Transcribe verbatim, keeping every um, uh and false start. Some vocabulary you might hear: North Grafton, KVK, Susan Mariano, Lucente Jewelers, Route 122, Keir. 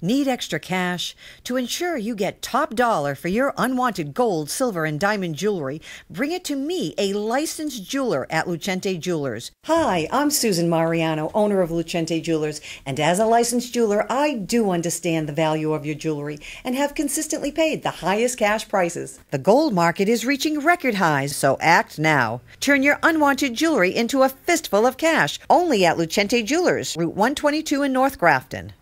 Need extra cash? To ensure you get top dollar for your unwanted gold, silver, and diamond jewelry, bring it to me, a licensed jeweler at Lucente Jewelers. Hi, I'm Susan Mariano, owner of Lucente Jewelers, and as a licensed jeweler, I do understand the value of your jewelry and have consistently paid the highest cash prices. The gold market is reaching record highs, so act now. Turn your unwanted jewelry into a fistful of cash, only at Lucente Jewelers, Route one twenty-two in North Grafton.